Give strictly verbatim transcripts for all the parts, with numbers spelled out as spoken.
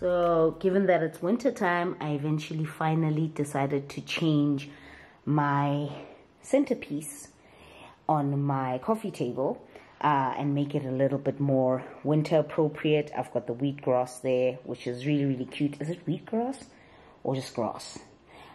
So given that it's winter time, I eventually finally decided to change my centerpiece on my coffee table uh, and make it a little bit more winter appropriate. I've got the wheat grass there, which is really, really cute. Is it wheat grass or just grass?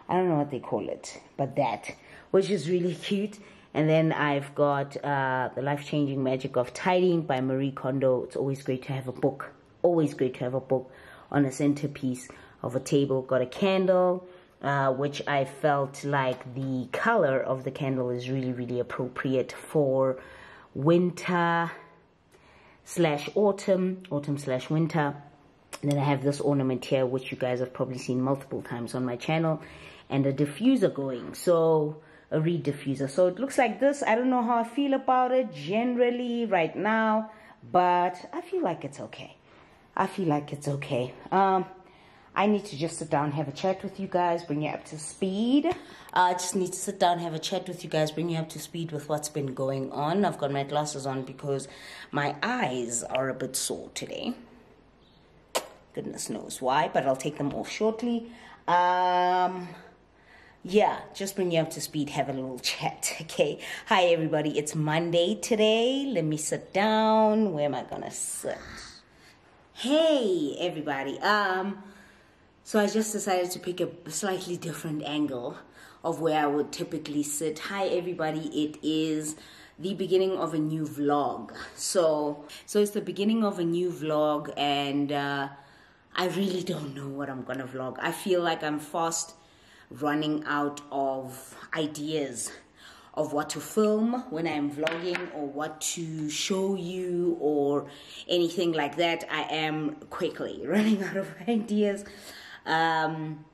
I don't know what they call it, but that, which is really cute. And then I've got uh, The Life-Changing Magic of Tidying by Marie Kondo. It's always great to have a book. Always great to have a book on a centerpiece of a table. Got a candle, uh, which I felt like the color of the candle is really, really appropriate for winter slash autumn, autumn slash winter. And then I have this ornament here, which you guys have probably seen multiple times on my channel. And a diffuser going. So... a reed diffuser. So it looks like this. I don't know how I feel about it generally right now, but I feel like it's okay. I feel like it's okay. Um, I need to just sit down, have a chat with you guys, bring you up to speed. Uh, I just need to sit down, have a chat with you guys, bring you up to speed with what's been going on. I've got my glasses on because my eyes are a bit sore today. Goodness knows why, but I'll take them off shortly. Um... Yeah, just bring you up to speed, have a little chat, okay? Hi, everybody. It's Monday today. Let me sit down. Where am I gonna sit? Hey, everybody. Um, so I just decided to pick a slightly different angle of where I would typically sit. Hi, everybody. It is the beginning of a new vlog. So, so it's the beginning of a new vlog, and uh, I really don't know what I'm gonna vlog. I feel like I'm fast running out of ideas of what to film when I'm vlogging or what to show you or anything like that. I am quickly running out of ideas um,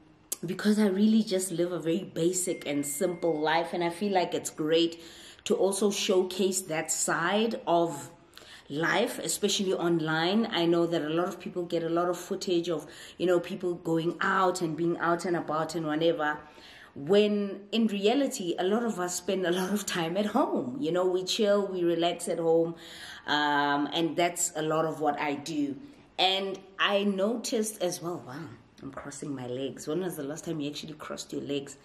because I really just live a very basic and simple life, and I feel like it's great to also showcase that side of life, especially online. I know that a lot of people get a lot of footage of, you know, people going out and being out and about and whatever, when in reality a lot of us spend a lot of time at home. You know, we chill, we relax at home, um, and that's a lot of what I do. And I noticed as well, wow, I'm crossing my legs. When was the last time you actually crossed your legs?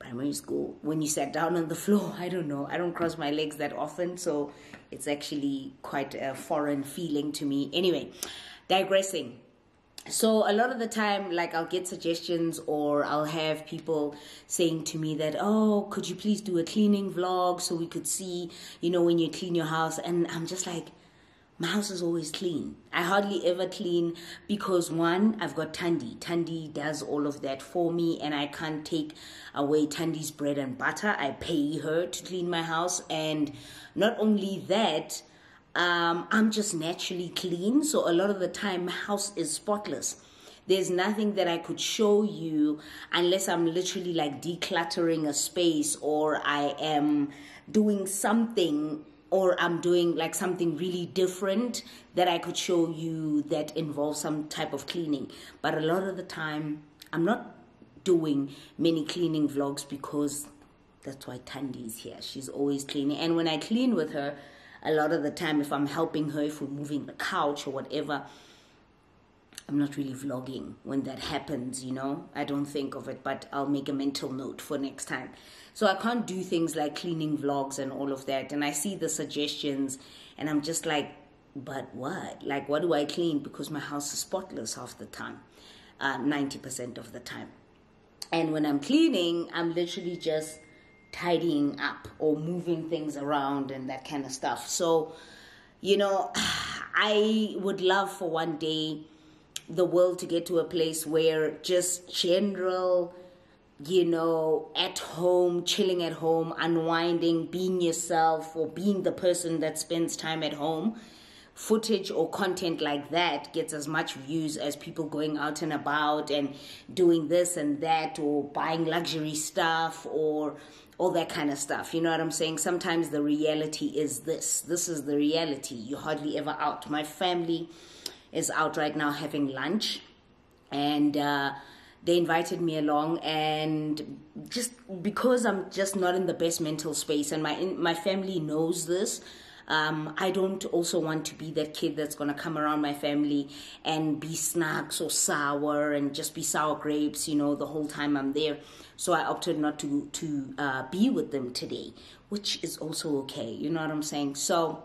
Primary school, when you sat down on the floor. I don't know, I don't cross my legs that often, so it's actually quite a foreign feeling to me. Anyway, digressing. So a lot of the time, like, I'll get suggestions or I'll have people saying to me that, oh, could you please do a cleaning vlog so we could see, you know, when you clean your house. And I'm just like, my house is always clean. I hardly ever clean because, one, I've got Tandy. Tandy does all of that for me, and I can't take away Tandy's bread and butter. I pay her to clean my house. And not only that, um, I'm just naturally clean. So a lot of the time, my house is spotless. There's nothing that I could show you unless I'm literally like decluttering a space, or I am doing something, or I'm doing like something really different that I could show you that involves some type of cleaning. But a lot of the time, I'm not doing many cleaning vlogs because that's why Tandy's here. She's always cleaning. And when I clean with her, a lot of the time, if I'm helping her, if we're moving the couch or whatever, I'm not really vlogging when that happens, you know. I don't think of it, but I'll make a mental note for next time. So I can't do things like cleaning vlogs and all of that. And I see the suggestions and I'm just like, but what? Like, what do I clean? Because my house is spotless half the time, uh, ninety percent of the time. And when I'm cleaning, I'm literally just tidying up or moving things around and that kind of stuff. So, you know, I would love for one day the world to get to a place where just general, you know, at home, chilling at home, unwinding, being yourself, or being the person that spends time at home, footage or content like that gets as much views as people going out and about and doing this and that, or buying luxury stuff or all that kind of stuff. You know what I'm saying? Sometimes the reality is this. This is the reality. You're hardly ever out. My family is out right now having lunch, and uh, they invited me along, and just because I'm just not in the best mental space, and my my family knows this, Um, I don't also want to be that kid that's going to come around my family and be snacks or sour and just be sour grapes, you know, the whole time I'm there. So I opted not to, to uh, be with them today, which is also okay. You know what I'm saying? So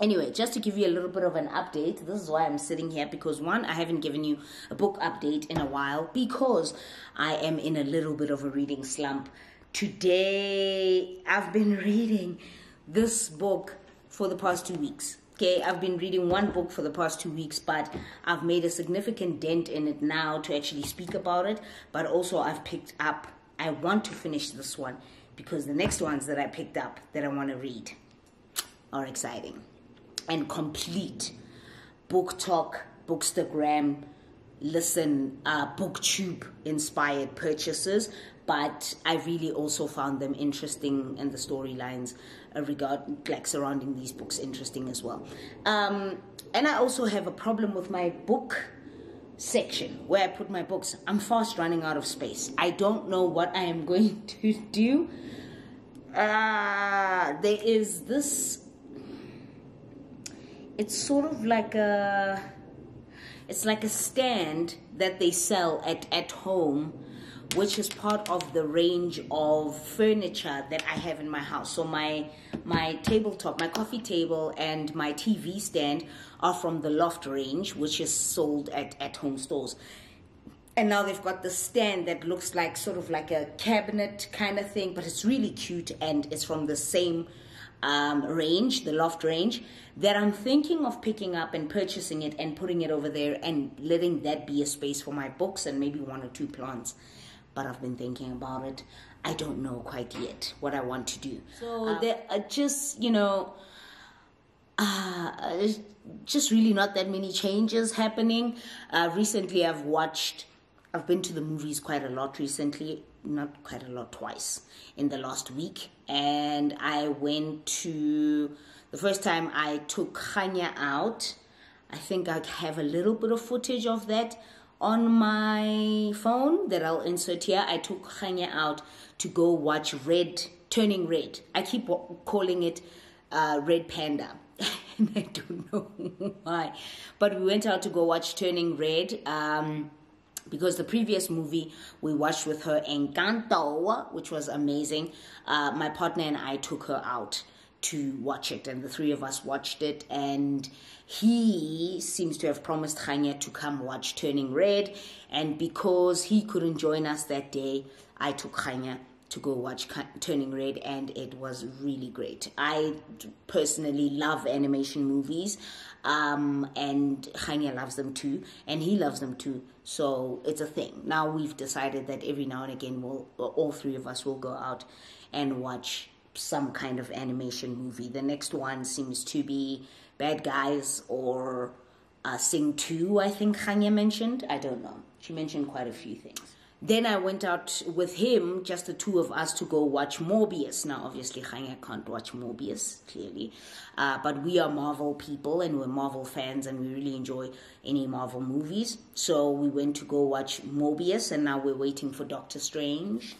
anyway, just to give you a little bit of an update, this is why I'm sitting here, because one, I haven't given you a book update in a while because I am in a little bit of a reading slump. Today, I've been reading this book for the past two weeks. Okay, I've been reading one book for the past two weeks, but I've made a significant dent in it now to actually speak about it. But also I've picked up, I want to finish this one because the next ones that I picked up that I want to read are exciting. And complete book talk, bookstagram, listen, uh, booktube inspired purchases, but I really also found them interesting and the storylines uh, regard like surrounding these books interesting as well. Um, and I also have a problem with my book section where I put my books. I'm fast running out of space. I don't know what I am going to do. Uh, there is this. It's sort of like a, it's like a stand that they sell at, at home, which is part of the range of furniture that I have in my house. So my, my tabletop, my coffee table and my T V stand are from the Loft range, which is sold at, at home stores. And now they've got the stand that looks like sort of like a cabinet kind of thing, but it's really cute and it's from the same Um, range, the Loft range, that I'm thinking of picking up and purchasing it and putting it over there and letting that be a space for my books and maybe one or two plants. But I've been thinking about it. I don't know quite yet what I want to do. So um, there are just, you know, uh, just really not that many changes happening. Uh, recently I've watched, I've been to the movies quite a lot recently. Not quite a lot, twice in the last week. And I went to, the first time I took Khanya out, I think I have a little bit of footage of that on my phone that I'll insert here. I took Khanya out to go watch Red, Turning Red. I keep calling it uh, Red Panda. And I don't know why. But we went out to go watch Turning Red. Um... Because the previous movie we watched with her, Encanto, which was amazing, uh, my partner and I took her out to watch it. And the three of us watched it. And he seems to have promised Khanya to come watch Turning Red. And because he couldn't join us that day, I took Khanya to go watch Turning Red. And it was really great. I personally love animation movies. Um, and Khanya loves them too. And he loves them too. So it's a thing. Now we've decided that every now and again, we'll, all three of us will go out and watch some kind of animation movie. The next one seems to be Bad Guys or uh, Sing two, I think Khanya mentioned. I don't know. She mentioned quite a few things. Then I went out with him, just the two of us, to go watch Morbius. Now, obviously, Khanya can't watch Morbius, clearly. Uh, but we are Marvel people, and we're Marvel fans, and we really enjoy any Marvel movies. So we went to go watch Morbius, and now we're waiting for Doctor Strange.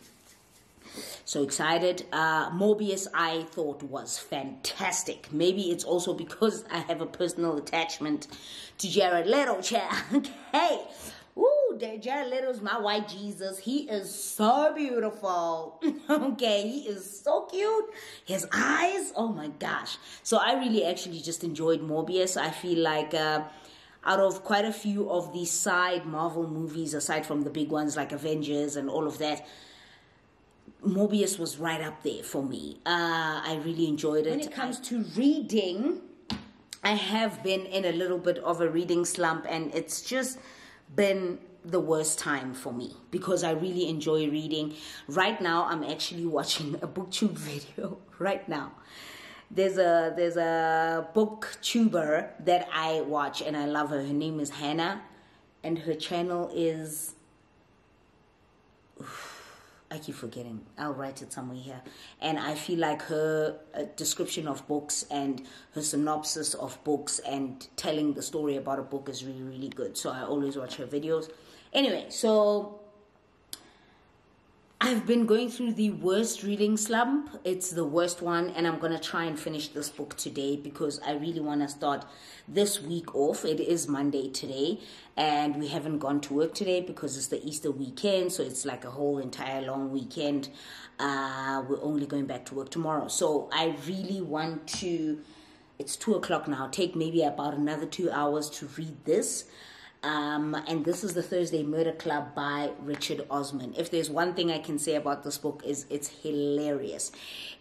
So excited. Uh, Morbius, I thought, was fantastic. Maybe it's also because I have a personal attachment to Jared Leto. Okay. Ooh, Jared Leto's my white Jesus. He is so beautiful. Okay, he is so cute. His eyes, oh my gosh. So I really actually just enjoyed Morbius. I feel like uh, out of quite a few of these side Marvel movies, aside from the big ones like Avengers and all of that, Morbius was right up there for me. Uh, I really enjoyed it. When it comes to reading, I have been in a little bit of a reading slump, and it's just been the worst time for me because I really enjoy reading. Right now, I'm actually watching a BookTube video right now. There's a there's a booktuber that I watch and I love her. Her name is Hannah and her channel is... I keep forgetting. I'll write it somewhere here. And I feel like her uh, description of books and her synopsis of books and telling the story about a book is really, really good. So I always watch her videos. Anyway, so I've been going through the worst reading slump. It's the worst one, and I'm going to try and finish this book today because I really want to start this week off. It is Monday today, and we haven't gone to work today because it's the Easter weekend, so it's like a whole entire long weekend. Uh, we're only going back to work tomorrow. So I really want to... It's two o'clock now. Take maybe about another two hours to read this. Um, and this is the Thursday Murder Club by Richard Osman. If there's one thing I can say about this book, is it's hilarious.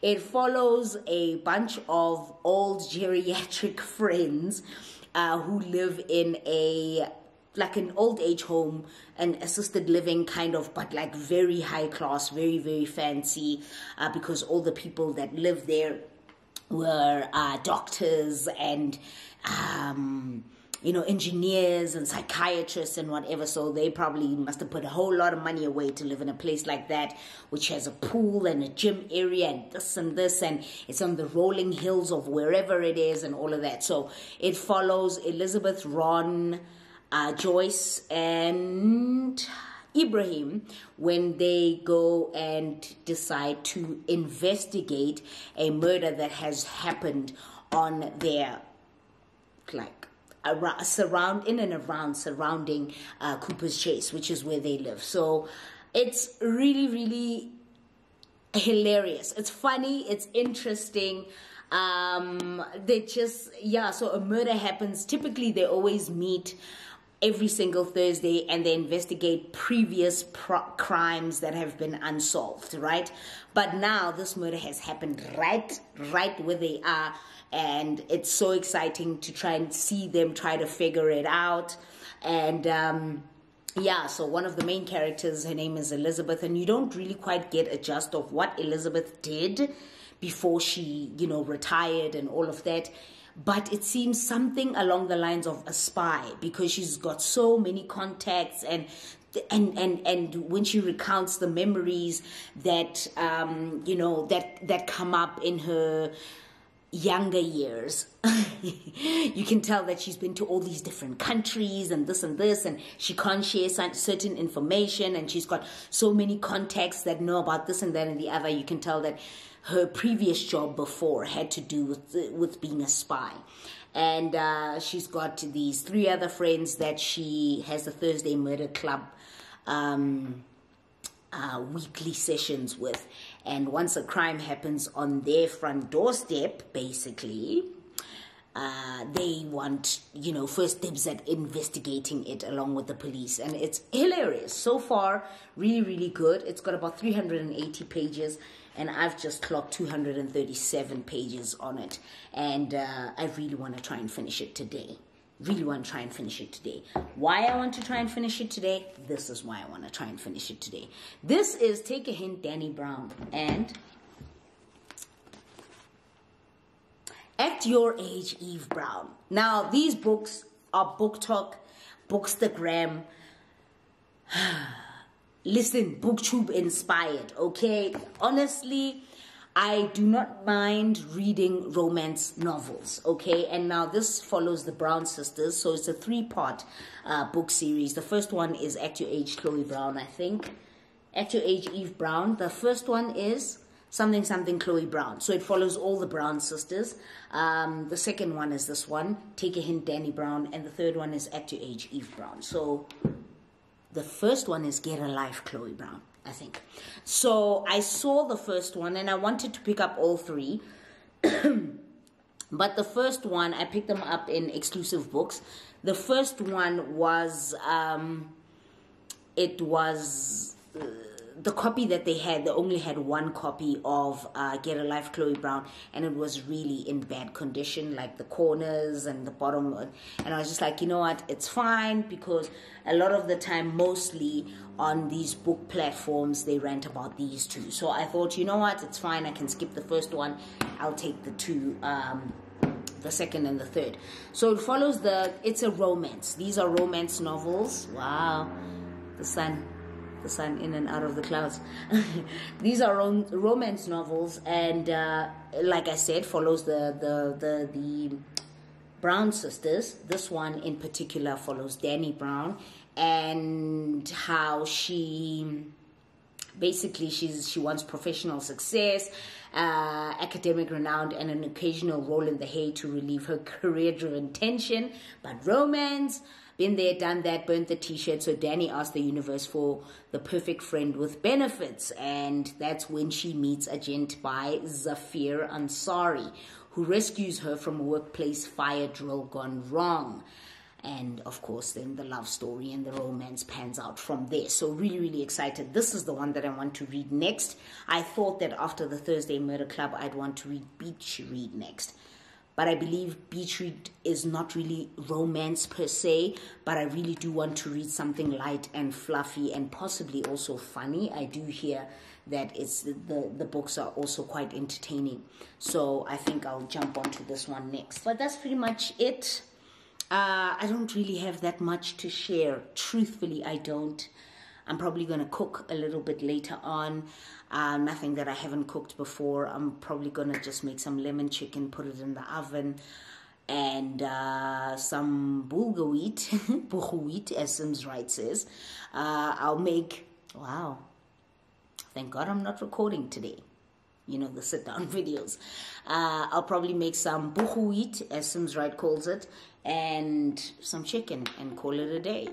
It follows a bunch of old geriatric friends uh, who live in a... like an old age home, an assisted living kind of, but like very high class, very, very fancy, uh, because all the people that live there were uh, doctors and, um, you know, engineers and psychiatrists and whatever. So they probably must have put a whole lot of money away to live in a place like that, which has a pool and a gym area and this and this, and it's on the rolling hills of wherever it is and all of that. So it follows Elizabeth, Ron, Uh, Joyce and Ibrahim when they go and decide to investigate a murder that has happened on their, like, around, surround, in and around, surrounding uh, Cooper's Chase, which is where they live. So it's really, really hilarious. It's funny. It's interesting. Um, they just, yeah, so a murder happens. Typically, they always meet every single Thursday, and they investigate previous pro crimes that have been unsolved, right? But now this murder has happened right, right where they are, and it's so exciting to try and see them try to figure it out. And um, yeah, so one of the main characters, her name is Elizabeth, and you don't really quite get a gist of what Elizabeth did before she, you know, retired and all of that. But it seems something along the lines of a spy, because she's got so many contacts, and and and and when she recounts the memories that um you know that that come up in her younger years, you can tell that she's been to all these different countries and this and this, and she can't share certain information, and she's got so many contacts that know about this and that and the other. You can tell that her previous job before had to do with with being a spy. And uh, she's got these three other friends that she has the Thursday Murder Club um, uh, weekly sessions with. And once a crime happens on their front doorstep, basically, uh, they want, you know, first dibs at investigating it along with the police. And it's hilarious. So far, really, really good. It's got about three hundred eighty pages. And I've just clocked two hundred thirty-seven pages on it. And uh, I really want to try and finish it today. Really want to try and finish it today. Why I want to try and finish it today? This is why I want to try and finish it today. This is Take a Hint, Danny Brown. And At Your Age, Eve Brown. Now, these books are book talk, bookstagram. Listen, BookTube inspired, okay? Honestly, I do not mind reading romance novels, okay? And now this follows the Brown sisters, so it's a three-part uh, book series. The first one is At Your Age, Chloe Brown, I think. At Your Age, Eve Brown. The first one is something, something, Chloe Brown. So it follows all the Brown sisters. Um, the second one is this one, Take a Hint, Danny Brown. And the third one is At Your Age, Eve Brown. So... the first one is Get a Life, Chloe Brown, I think. So I saw the first one, and I wanted to pick up all three. But the first one, I picked them up in exclusive books. The first one was, um, it was uh, the copy that they had. They only had one copy of uh, Get a Life, Chloe Brown, and it was really in bad condition, like the corners and the bottom. And I was just like, you know what, it's fine, because... a lot of the time, mostly on these book platforms, they rant about these two. So I thought, you know what, it's fine. I can skip the first one. I'll take the two, um, the second and the third. So it follows the, it's a romance. These are romance novels. Wow. The sun, the sun in and out of the clouds. These are rom romance novels. And uh, like I said, follows the, the, the, the, Brown sisters. This one in particular follows Danny Brown and how she basically she's she wants professional success, uh, academic renown, and an occasional role in The Hay to relieve her career-driven tension. But romance, been there, done that, burnt the t-shirt. So Danny asked the universe for the perfect friend with benefits, and that's when she meets a gent by Zafir Ansari, who rescues her from a workplace fire drill gone wrong. And of course, then the love story and the romance pans out from there. So really, really excited. This is the one that I want to read next. I thought that after the Thursday Murder Club, I'd want to read Beach Read next. But I believe Beach Read is not really romance per se, but I really do want to read something light and fluffy and possibly also funny. I do hear that it's the, the books are also quite entertaining. So I think I'll jump onto this one next. But that's pretty much it. Uh, I don't really have that much to share. Truthfully, I don't. I'm probably going to cook a little bit later on. Uh, nothing that I haven't cooked before. I'm probably going to just make some lemon chicken, put it in the oven, and uh, some bulgur wheat, bulgur wheat, as Sims Wright says. Uh, I'll make, wow, thank God I'm not recording today. You know, the sit-down videos. Uh, I'll probably make some bulgur wheat, as Sims Wright calls it, and some chicken and call it a day.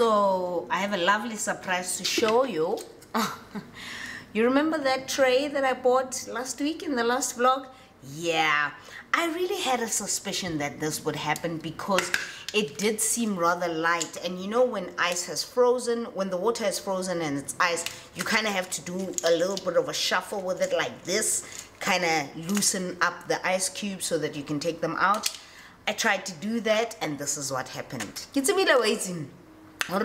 So I have a lovely surprise to show you. You remember that tray that I bought last week in the last vlog? Yeah, I really had a suspicion that this would happen because it did seem rather light. And you know, when ice has frozen, when the water has frozen and it's ice, you kind of have to do a little bit of a shuffle with it like this, kind of loosen up the ice cubes so that you can take them out. I tried to do that and this is what happened. It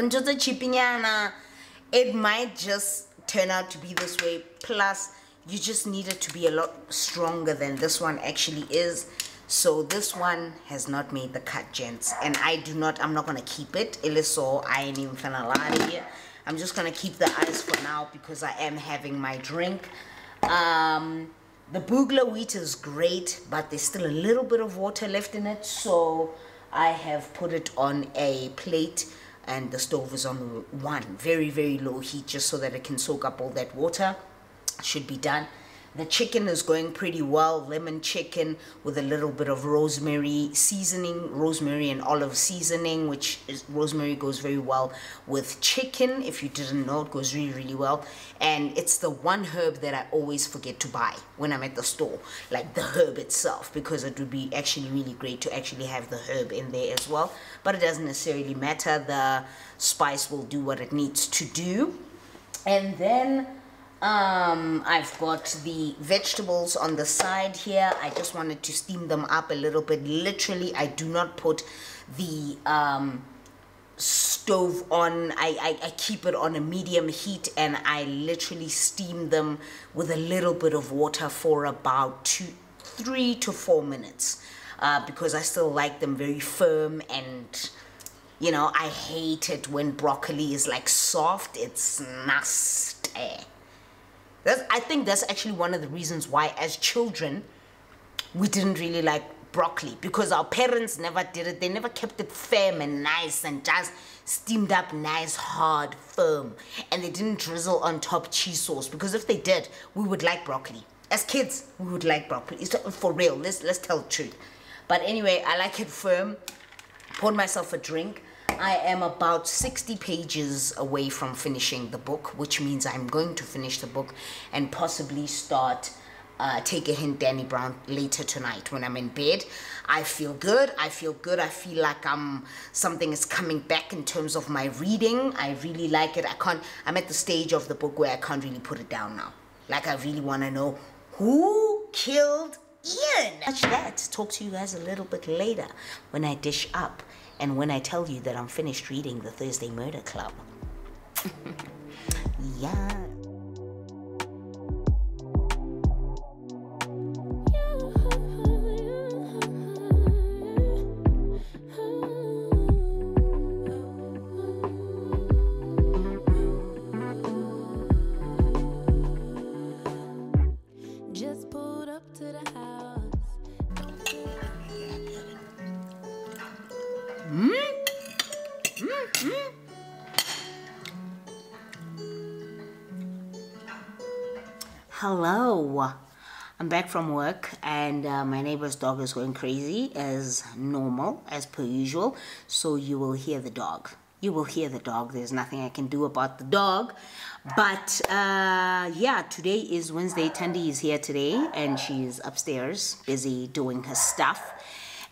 might just turn out to be this way. Plus, you just need it to be a lot stronger than this one actually is. So this one has not made the cut, gents, and I do not, I'm not going to keep it. Eliso, I ain't even gonna lie to you. I'm just going to keep the ice for now because I am having my drink. Um, the bugler wheat is great, but there's still a little bit of water left in it, so I have put it on a plate and the stove is on one, very, very low heat, just so that it can soak up all that water. Should be done. The chicken is going pretty well, lemon chicken with a little bit of rosemary seasoning, rosemary and olive seasoning, which is, rosemary goes very well with chicken. If you didn't know, it goes really, really well. And it's the one herb that I always forget to buy when I'm at the store, like the herb itself, because it would be actually really great to actually have the herb in there as well. But it doesn't necessarily matter. The spice will do what it needs to do. And then Um, I've got the vegetables on the side here. I just wanted to steam them up a little bit. Literally, I do not put the um, stove on. I, I, I keep it on a medium heat, and I literally steam them with a little bit of water for about two, three to four minutes uh, because I still like them very firm. And you know, I hate it when broccoli is like soft. It's nasty. That's, I think that's actually one of the reasons why as children we didn't really like broccoli, because our parents never did it. They never kept it firm and nice and just steamed up nice, hard, firm, and they didn't drizzle on top cheese sauce, because if they did, we would like broccoli. As kids, we would like broccoli. It's for real. Let's, let's tell the truth. But anyway, I like it firm. Poured myself a drink. I am about sixty pages away from finishing the book, which means I'm going to finish the book and possibly start uh, Take a Hint, Danny Brown later tonight when I'm in bed. I feel good. I feel good. I feel like I'm, something is coming back in terms of my reading. I really like it. I can't, I'm at the stage of the book where I can't really put it down now. Like, I really want to know who killed Ian. Watch that. Talk to you guys a little bit later when I dish up. And when I tell you that I'm finished reading the Thursday Murder Club. Yeah. Hello, I'm back from work, and uh, my neighbor's dog is going crazy as normal, as per usual, so you will hear the dog. You will hear the dog. There's nothing I can do about the dog, but uh, yeah, today is Wednesday. Tandy is here today, and she's upstairs busy doing her stuff,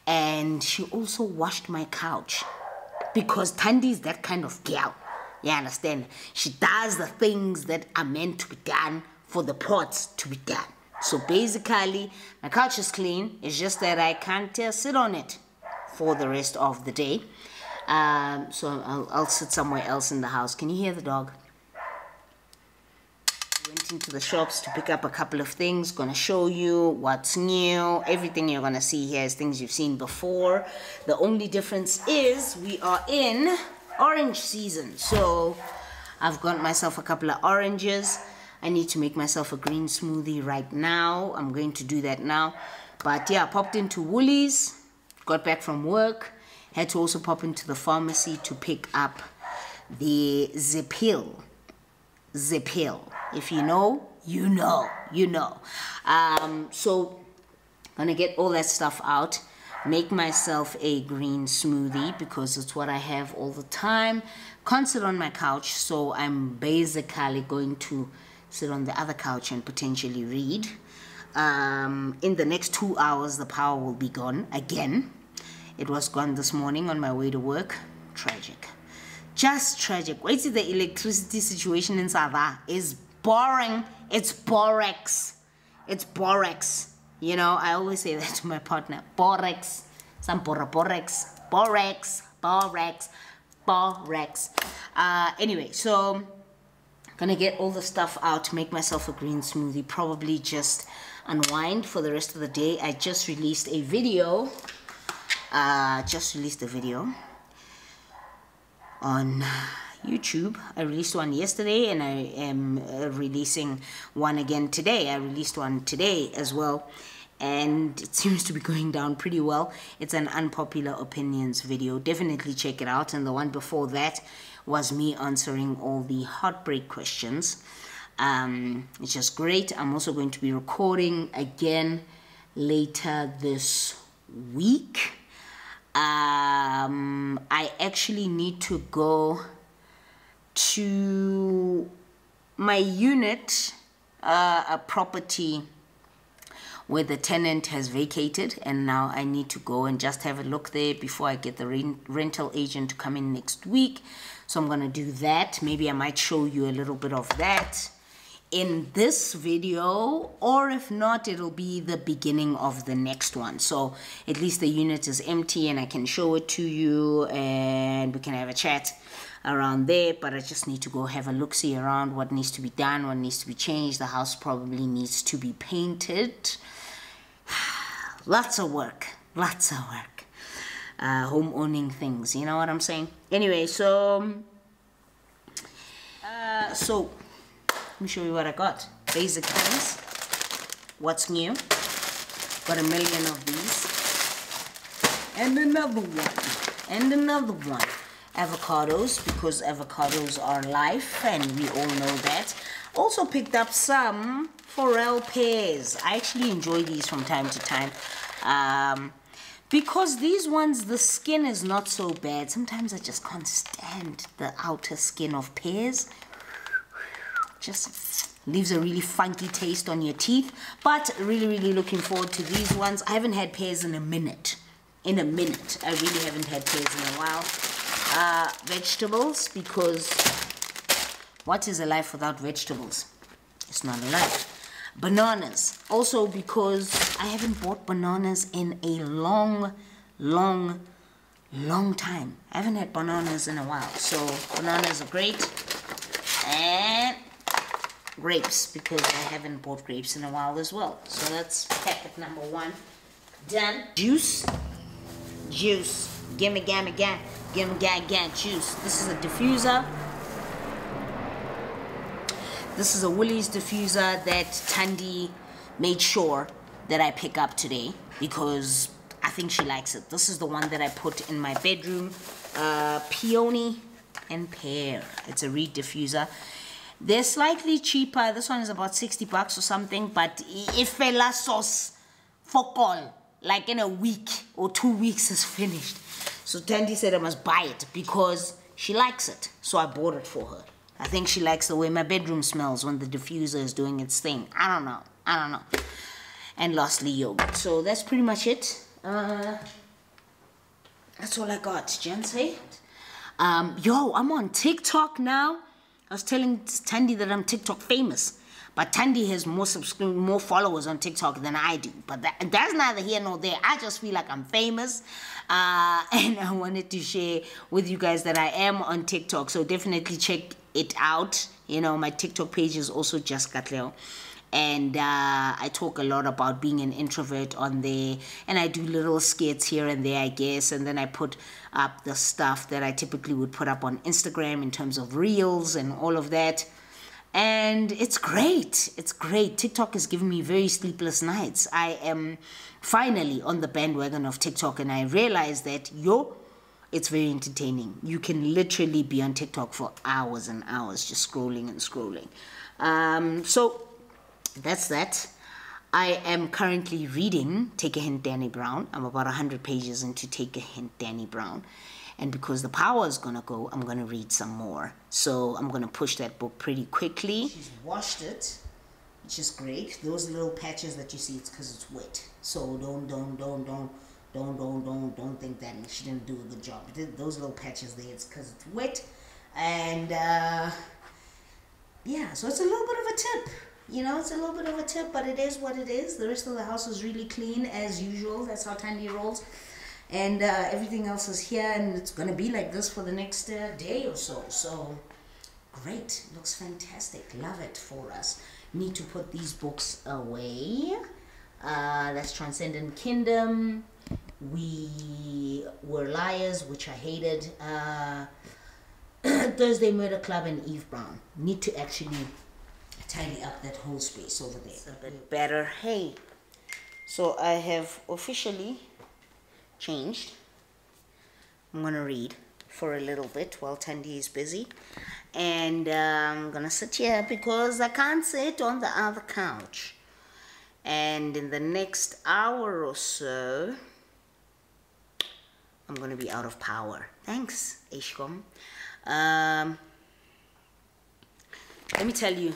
and she also washed my couch, because Tandy's that kind of girl, you understand? She does the things that are meant to be done for the pots to be done. So basically, my couch is clean. It's just that I can't uh, sit on it for the rest of the day. Um, so I'll, I'll sit somewhere else in the house. Can you hear the dog? Went into the shops to pick up a couple of things. Gonna show you what's new. Everything you're gonna see here is things you've seen before. The only difference is we are in orange season. So I've got myself a couple of oranges. I need to make myself a green smoothie right now. I'm going to do that now. But yeah, I popped into Woolies, got back from work, had to also pop into the pharmacy to pick up the Zepil. Zepil. If you know, you know, you know. Um, so I'm gonna get all that stuff out, make myself a green smoothie because it's what I have all the time. Can't sit on my couch, so I'm basically going to sit on the other couch and potentially read. Um, in the next two hours, the power will be gone again. It was gone this morning on my way to work. Tragic. Just tragic. Wait till the electricity situation in Sabah is boring. It's borex. It's borex. You know, I always say that to my partner. Borex. Sampora borex. Borex. Borex. Borex. Uh, anyway, so... Gonna get all the stuff out, make myself a green smoothie, probably just unwind for the rest of the day. I just released a video, uh, just released a video on YouTube. I released one yesterday and I am uh, releasing one again today. I released one today as well, and it seems to be going down pretty well. It's an unpopular opinions video. Definitely check it out. And the one before that was me answering all the heartbreak questions. Um, it's just great. I'm also going to be recording again later this week. Um, I actually need to go to my unit, uh, a property where the tenant has vacated, and now I need to go and just have a look there before I get the rent rental agent to come in next week. So I'm gonna do that. Maybe I might show you a little bit of that in this video, or if not, it'll be the beginning of the next one. So at least the unit is empty and I can show it to you and we can have a chat around there. But I just need to go have a look-see around, what needs to be done, what needs to be changed. The house probably needs to be painted. Lots of work, lots of work. Uh, home owning things, you know what I'm saying? Anyway, so, uh, so let me show you what I got. Basic things, what's new. Got a million of these. And another one, and another one. Avocados, because avocados are life and we all know that. Also picked up some Forelle pears. I actually enjoy these from time to time, um, because these ones, the skin is not so bad. Sometimes I just can't stand the outer skin of pears. Just leaves a really funky taste on your teeth. But really, really looking forward to these ones. I haven't had pears in a minute. In a minute. I really haven't had pears in a while. Uh, vegetables, because what is a life without vegetables? It's not a life. Bananas, also because I haven't bought bananas in a long, long, long time. I haven't had bananas in a while, so bananas are great. And grapes, because I haven't bought grapes in a while as well. So that's packet number one done. Juice, juice, gimme, gimme, gimme. Gimme gag gag juice. This is a diffuser. This is a Woolies diffuser that Tandy made sure that I pick up today because I think she likes it. This is the one that I put in my bedroom. Uh, peony and pear. It's a reed diffuser. They're slightly cheaper. This one is about sixty bucks or something, but if a la sauce for all, like in a week or two weeks is finished. So Tandy said I must buy it because she likes it. So I bought it for her. I think she likes the way my bedroom smells when the diffuser is doing its thing. I don't know. I don't know. And lastly, yogurt. So that's pretty much it. Uh, that's all I got, gents. Hey? Um, yo, I'm on TikTok now. I was telling Tandy that I'm TikTok famous. But Tandy has more subscri- more followers on TikTok than I do. But that, that's neither here nor there. I just feel like I'm famous. Uh, and I wanted to share with you guys that I am on TikTok. So definitely check it out. You know, my TikTok page is also just Katleo. And uh, I talk a lot about being an introvert on there. And I do little skits here and there, I guess. And then I put up the stuff that I typically would put up on Instagram in terms of reels and all of that. And it's great. It's great. TikTok has given me very sleepless nights. I am finally on the bandwagon of TikTok, and I realize that, yo, it's very entertaining. You can literally be on TikTok for hours and hours, just scrolling and scrolling. Um, so that's that. I am currently reading Take a Hint, Danny Brown. I'm about one hundred pages into Take a Hint, Danny Brown. And because the power is going to go, I'm going to read some more. So I'm going to push that book pretty quickly. She's washed it, which is great. Those little patches that you see, it's because it's wet. So don't, don't, don't, don't, don't, don't, don't, don't think that she didn't do a good job. Those little patches there, it's because it's wet. And uh, yeah, so it's a little bit of a tip. You know, it's a little bit of a tip, but it is what it is. The rest of the house is really clean as usual. That's how Tandy rolls. And uh, everything else is here, and it's going to be like this for the next uh, day or so. So Great, looks fantastic. Love it for us. Need to put these books away. Uh, that's Transcendent Kingdom. We Were Liars, which I hated. Uh, Thursday Murder Club and Eve Brown. Need to actually tidy up that whole space over there. It's a bit better. Hey, so I have officially changed. I'm going to read for a little bit while Tandy is busy. And uh, I'm going to sit here because I can't sit on the other couch. And in the next hour or so, I'm going to be out of power. Thanks, Eskom. Um, let me tell you,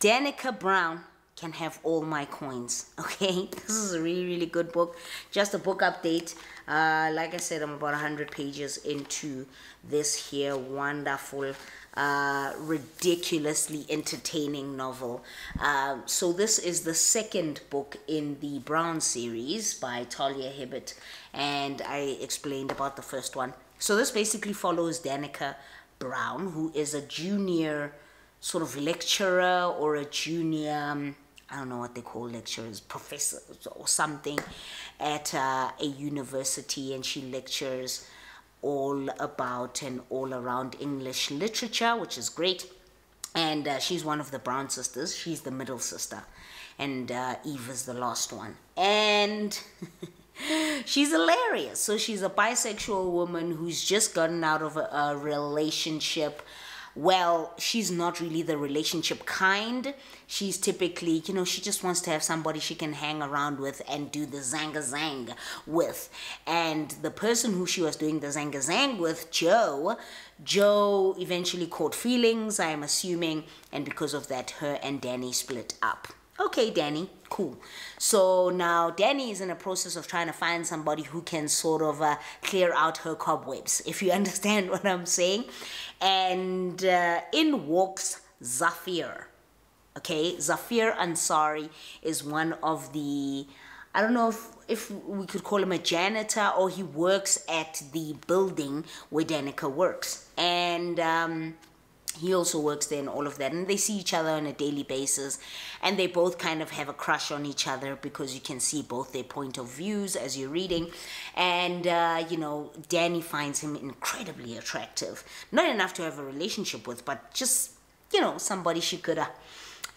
Danika Brown can have all my coins, okay? This is a really, really good book. Just a book update. Uh, like I said, I'm about one hundred pages into this here wonderful, uh, ridiculously entertaining novel. Uh, so this is the second book in the Brown series by Talia Hibbert, and I explained about the first one. So this basically follows Danika Brown, who is a junior sort of lecturer or a junior... Um, I don't know what they call lecturers, professors or something, at uh, a university, and she lectures all about and all around English literature, which is great. And uh, she's one of the Brown sisters. She's the middle sister, and uh, Eve is the last one. And she's hilarious. So she's a bisexual woman who's just gotten out of a, a relationship. Well, she's not really the relationship kind. She's typically, you know, she just wants to have somebody she can hang around with and do the zanga zang with. And the person who she was doing the zanga zang with, Joe, Joe eventually caught feelings, I am assuming, and because of that, her and Danny split up. Okay, Danny, cool. So now Danny is in a process of trying to find somebody who can sort of uh, clear out her cobwebs, if you understand what I'm saying. And uh, in walks Zafir. Okay, Zafir Ansari is one of the, I don't know if, if we could call him a janitor, or he works at the building where Danika works. And... Um, he also works there and all of that, and they see each other on a daily basis, and they both kind of have a crush on each other because you can see both their point of views as you're reading. And uh, you know, Danny finds him incredibly attractive, not enough to have a relationship with, but just, you know, somebody she could uh,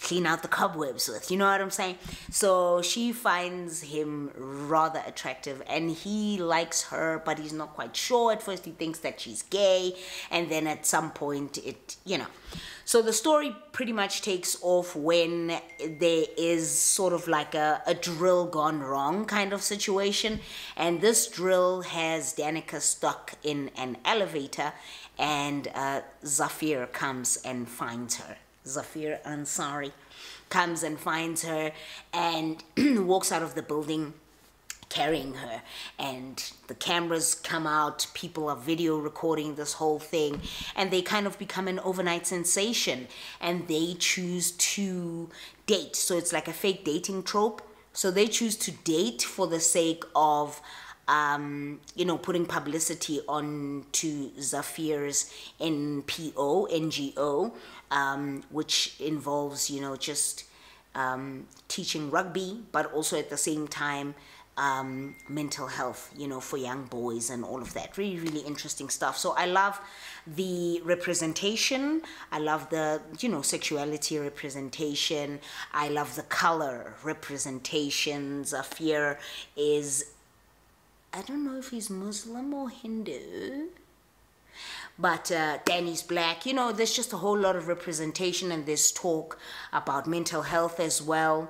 clean out the cobwebs with, you know what I'm saying? So she finds him rather attractive, and he likes her, but he's not quite sure. At first he thinks that she's gay, and then at some point it, you know. So the story pretty much takes off when there is sort of like a, a drill gone wrong kind of situation, and this drill has Danika stuck in an elevator, and uh, Zafir comes and finds her. Zafir Ansari comes and finds her and walks out of the building carrying her, and the cameras come out, people are video recording this whole thing, and they kind of become an overnight sensation, and they choose to date. So it's like a fake dating trope. So they choose to date for the sake of Um, you know, putting publicity on to Zafir's N P O, N G O, um, which involves, you know, just um, teaching rugby, but also at the same time, um, mental health, you know, for young boys and all of that. Really, really interesting stuff. So I love the representation. I love the, you know, sexuality representation. I love the color representation. Zafir is... I don't know if he's Muslim or Hindu, but uh, Danny's black. You know, there's just a whole lot of representation, and there's talk about mental health as well.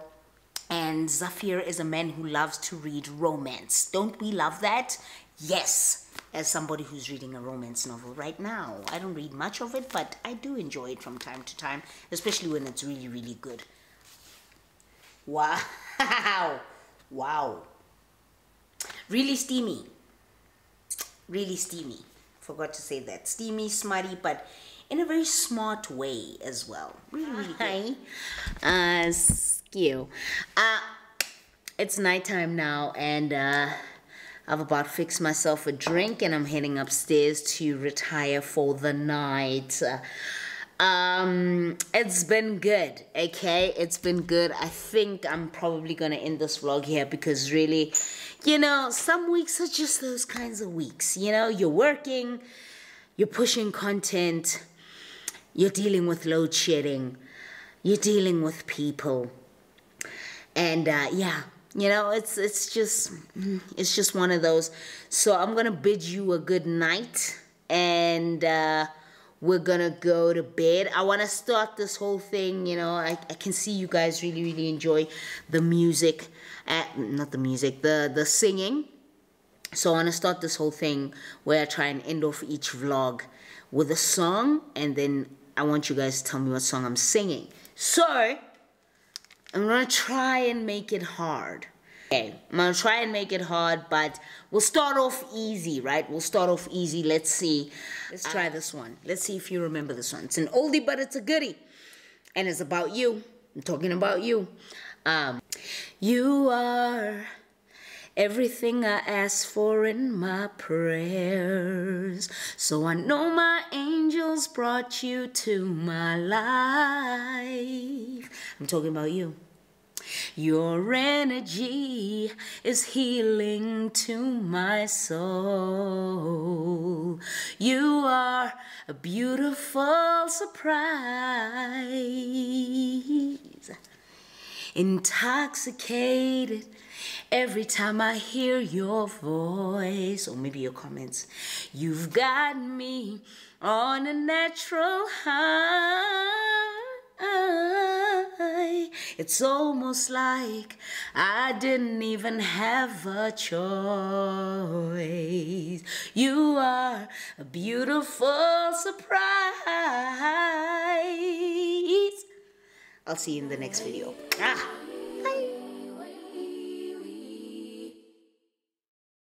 And Zafir is a man who loves to read romance. Don't we love that? Yes, as somebody who's reading a romance novel right now. I don't read much of it, but I do enjoy it from time to time, especially when it's really, really good. Wow. Wow. Really steamy, really steamy. Forgot to say that. Steamy, smutty, but in a very smart way as well. Really, really good. Hi. Uh, skew. Uh, it's nighttime now, and uh, I've about fixed myself a drink and I'm heading upstairs to retire for the night. Um, it's been good, okay? It's been good. I think I'm probably gonna end this vlog here because really, you know, some weeks are just those kinds of weeks. You know, you're working, you're pushing content, you're dealing with load shedding, you're dealing with people. And uh, yeah, you know, it's it's just, it's just one of those. So I'm gonna bid you a good night and uh, we're gonna go to bed. I wanna start this whole thing, you know, I, I can see you guys really, really enjoy the music, uh, not the music, the, the singing. So I wanna start this whole thing where I try and end off each vlog with a song, and then I want you guys to tell me what song I'm singing. So I'm gonna try and make it hard. Okay, I'm gonna try and make it hard, but we'll start off easy, right? We'll start off easy. Let's see. Let's try this one. Let's see if you remember this one. It's an oldie, but it's a goodie. And it's about you. I'm talking about you. Um, you are everything I ask for in my prayers. So I know my angels brought you to my life. I'm talking about you. Your energy is healing to my soul. You are a beautiful surprise. Intoxicated every time I hear your voice, or maybe your comments. You've got me on a natural high. It's almost like I didn't even have a choice. You are a beautiful surprise. I'll see you in the next video. Ah.